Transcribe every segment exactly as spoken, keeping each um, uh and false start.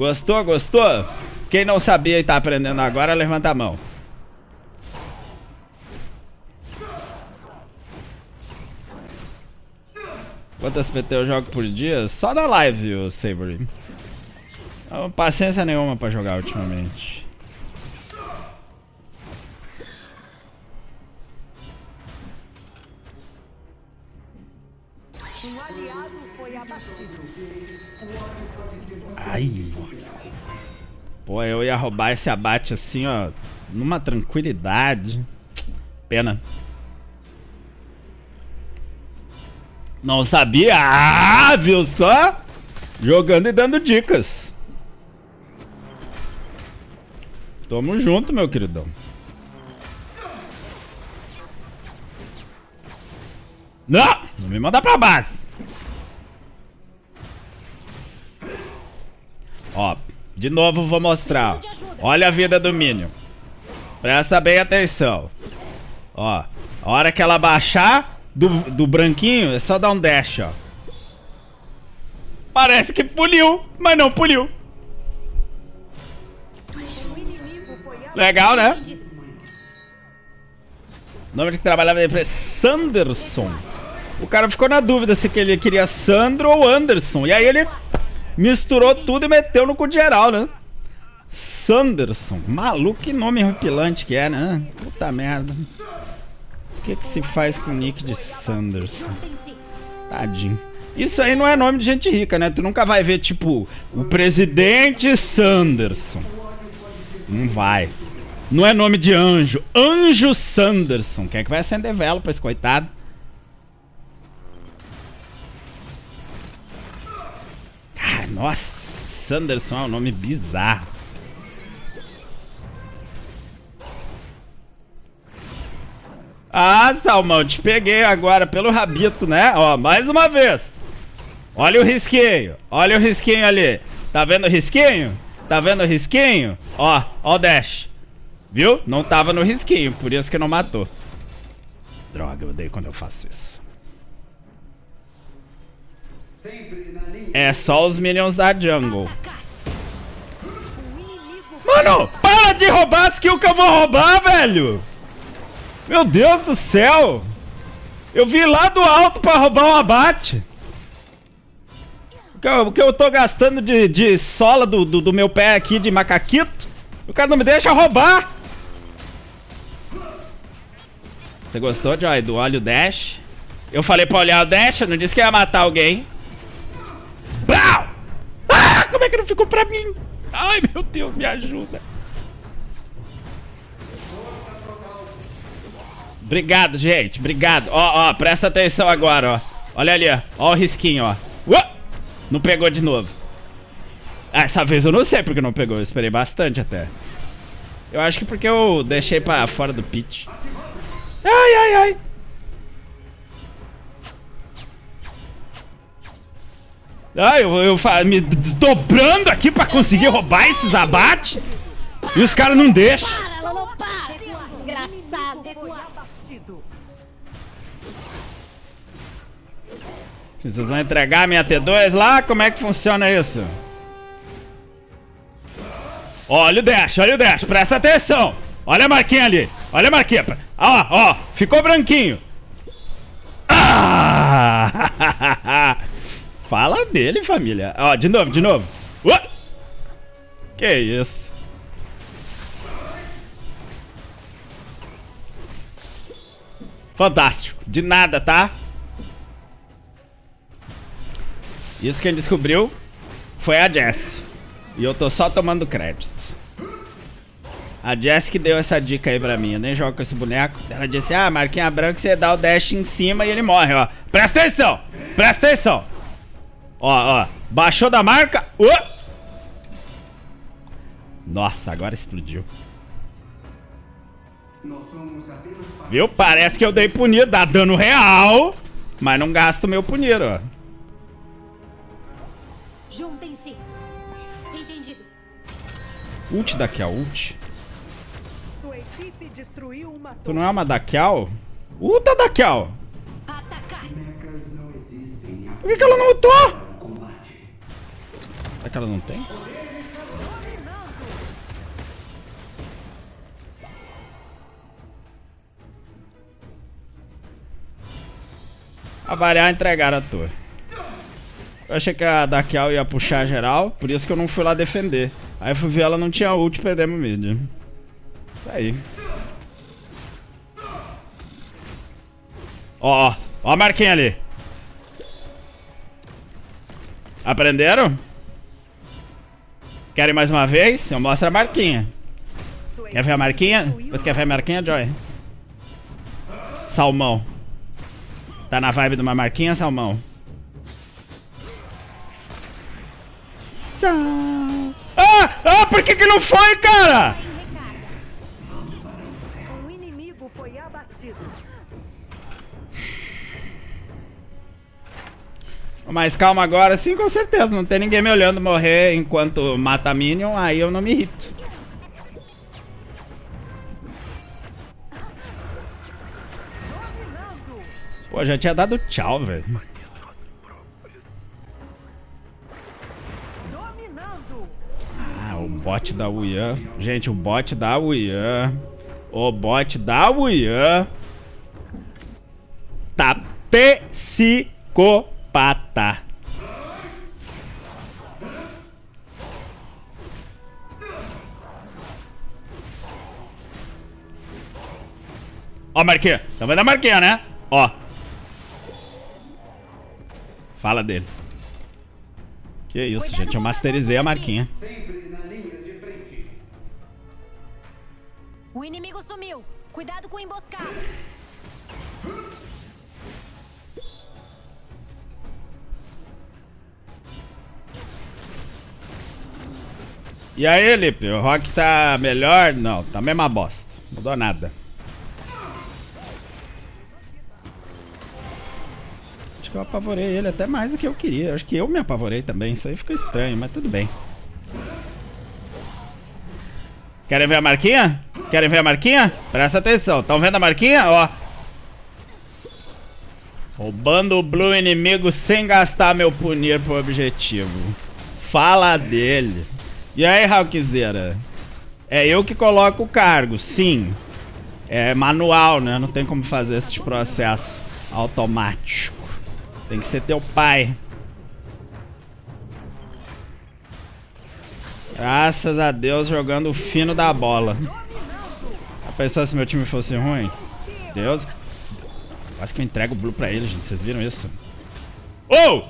Gostou, gostou? Quem não sabia e tá aprendendo agora, levanta a mão. Quantas P T eu jogo por dia? Só na live, o Savory. Não, paciência nenhuma pra jogar ultimamente. Ai. Pô, eu ia roubar esse abate assim, ó, numa tranquilidade. Pena. Não sabia, ah, viu só? Jogando e dando dicas. Tamo junto, meu queridão. Não, não me manda pra base. Ó, de novo vou mostrar. Olha a vida do Minion. Presta bem atenção. Ó, a hora que ela baixar Do, do branquinho, é só dar um dash, ó. Parece que puliu, mas não puliu. Legal, né? O nome de que trabalhava é Sanderson. O cara ficou na dúvida se ele queria Sandro ou Anderson. E aí ele misturou tudo e meteu no cu de geral, né? Sanderson. Maluco, que nome horripilante que é, né? Puta merda. O que que se faz com o nick de Sanderson? Tadinho. Isso aí não é nome de gente rica, né? Tu nunca vai ver, tipo, o presidente Sanderson. Não vai. Não é nome de anjo. Anjo Sanderson. Quem é que vai acender vela pra esse coitado? Ah, nossa. Sanderson é um nome bizarro. Ah, Salmão, te peguei agora pelo rabito, né? Ó, mais uma vez. Olha o risquinho. Olha o risquinho ali. Tá vendo o risquinho? Tá vendo o risquinho? Ó, ó o dash. Viu? Não tava no risquinho, por isso que não matou. Droga, eu odeio quando eu faço isso. É só os minions da jungle. Mano, para de roubar as kills que eu vou roubar, velho! Meu Deus do céu! Eu vim lá do alto pra roubar um abate! O que eu tô gastando de, de sola do, do, do meu pé aqui de macaquito? O cara não me deixa roubar! Você gostou, Joy, do olho dash? Eu falei pra olhar o dash, eu não disse que ia matar alguém. Blau! Ah, como é que não ficou pra mim? Ai, meu Deus, me ajuda! Obrigado, gente. Obrigado. Ó, ó, presta atenção agora, ó. Olha ali, ó. Ó o risquinho, ó. Uou! Não pegou de novo. Ah, essa vez eu não sei porque não pegou. Eu esperei bastante até. Eu acho que porque eu deixei pra fora do pitch. Ai, ai, ai. Ai, eu, eu, eu me desdobrando aqui pra conseguir roubar esses abates. E os caras não deixam. Para, Lolo, para. Desgraçado. Vocês vão entregar a minha T dois lá? Como é que funciona isso? Olha o dash, olha o dash, presta atenção. Olha a marquinha ali, olha a marquinha. Ó, ó, ficou branquinho. Ah! Fala dele, família. Ó, de novo, de novo. Uh! Que isso? Fantástico, de nada, tá? Isso quem descobriu foi a Jess. E eu tô só tomando crédito. A Jess que deu essa dica aí pra mim. Eu nem jogo com esse boneco. Ela disse, ah, marquinha branca, você dá o dash em cima e ele morre, ó. Presta atenção! Presta atenção! Ó, ó. Baixou da marca. Uh! Nossa, agora explodiu. Viu? Parece que eu dei punido. Dá dano real. Mas não gasto meu punido, ó. Juntem-se. Entendido. Ult Dakiau, ult. Sua equipe destruiu uma torre. Tu não é uma Dakiau? Ulta Dakiau! Atacar. Por que que ela não ultou? Será que ela não tem? A variar entregaram a torre. Eu achei que a Dakiau ia puxar geral, por isso que eu não fui lá defender. Aí eu fui ver, ela não tinha ult, perdemos mid. Isso aí. Ó, ó, ó a Marquinha ali. Aprenderam? Querem mais uma vez? Eu mostro a Marquinha. Quer ver a Marquinha? Você quer ver a Marquinha, Joy? Salmão. Tá na vibe de uma Marquinha, Salmão? Sal... Ah! Ah! Por que que não foi, cara? O inimigo foi abatido. Mais calma agora, sim, com certeza. Não tem ninguém me olhando morrer enquanto mata minion, aí eu não me irrito. Pô, já tinha dado tchau, velho. Ah, o bot da Wian. Gente, o bot da Wian. O bot da Wian. Tá psicopata. Ó, Marquinha. Então vai dar Marquinha, né? Ó. Fala dele. Que isso, cuidado, gente. Eu masterizei a Marquinha. Sempre na linha de frente. O inimigo sumiu. Cuidado com o emboscado. E aí, Lipe? O Rock tá melhor? Não, tá a mesma bosta. Mudou nada. Acho que eu apavorei ele até mais do que eu queria. Acho que eu me apavorei também. Isso aí ficou estranho, mas tudo bem. Querem ver a Marquinha? Querem ver a Marquinha? Presta atenção. Estão vendo a Marquinha? Ó. Roubando o blue inimigo sem gastar meu punir pro objetivo. Fala dele. E aí, Hawkzeera? É eu que coloco o cargo, sim. É manual, né? Não tem como fazer esse processo automático. Tem que ser teu pai. Graças a Deus, jogando o fino da bola. Já pensou se meu time fosse ruim? Deus. Quase que eu entrego o blue pra ele, gente. Vocês viram isso? Oh!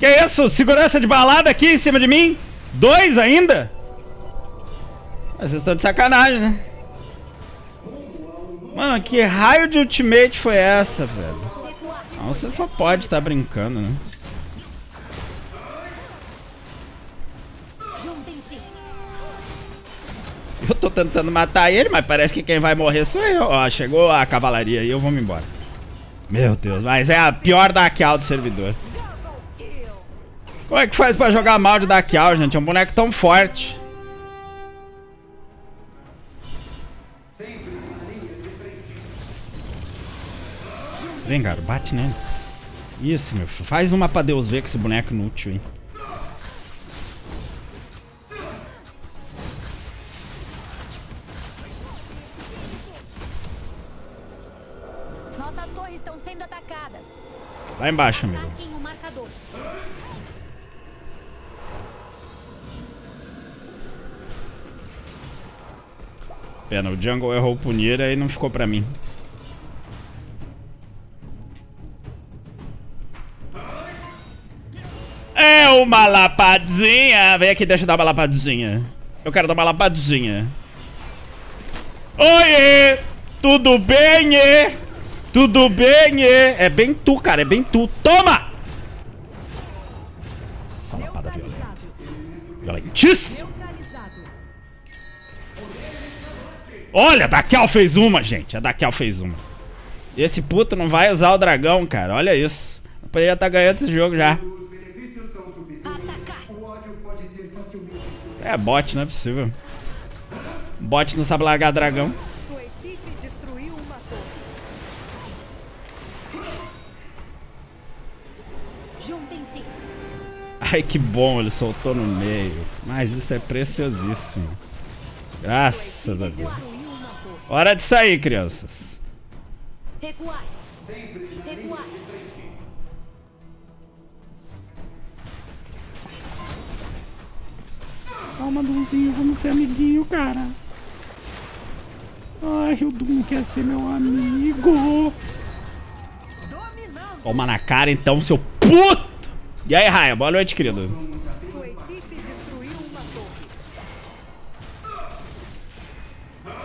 Que isso? Segurança de balada aqui em cima de mim? Dois ainda? Vocês estão de sacanagem, né? Mano, que raio de ultimate foi essa, velho? Não, você só pode estar tá brincando, né? Eu tô tentando matar ele, mas parece que quem vai morrer sou eu. Ó, chegou a cavalaria e eu vou me embora. Meu Deus, mas é a pior Dakiau do servidor. Como é que faz pra jogar mal de Dakiau, gente? É um boneco tão forte. Vem, cara, bate nele. Isso, meu filho. Faz uma pra Deus ver com esse boneco inútil, hein? Nossas torres estão sendo atacadas. Lá embaixo, amigo. Pena, o jungle errou o punir e não ficou pra mim. Uma lapadinha. Vem aqui, deixa eu dar uma lapadinha. Eu quero dar uma lapadinha. Oiê! Tudo bem, é? Tudo bem, é? É bem tu, cara. É bem tu. Toma! Só lapada violenta. Violentíssimo! Olha, a Dakel fez uma, gente. A Dakel fez uma. Esse puto não vai usar o dragão, cara. Olha isso. Eu poderia estar ganhando esse jogo já. É bot, não é possível. Bot não sabe largar dragão. Ai, que bom, ele soltou no meio. Mas isso é preciosíssimo. Graças a Deus. Hora de sair, crianças. Sempre na linha de frente. Calma, Dunzinho. Vamos ser amiguinho, cara. Ai, o Dun quer ser meu amigo. Toma na cara, então, seu puto. E aí, Ryan? Boa noite, querido. Sua equipe destruiu uma torre.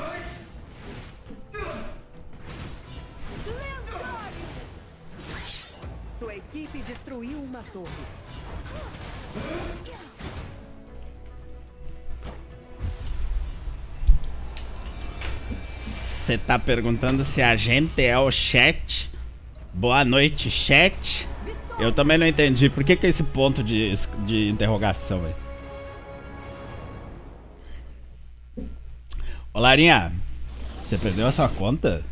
Sua equipe destruiu uma torre. Você tá perguntando se a gente é o chat? Boa noite, chat. Eu também não entendi. Por que que é esse ponto de, de interrogação aí? Ô, Larinha, você perdeu a sua conta?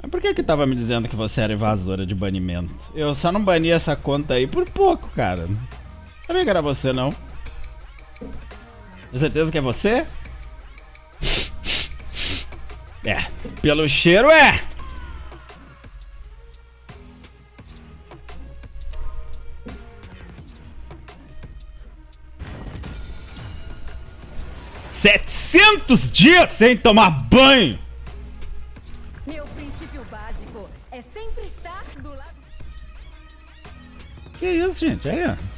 Mas por que que tava me dizendo que você era invasora de banimento? Eu só não bani essa conta aí por pouco, cara. Não sabia que era você, não. Tem certeza que é você? É. Pelo cheiro, é! setecentos dias sem tomar banho! Meu princípio básico é sempre estar do lado... Que isso, gente? Aí, ó.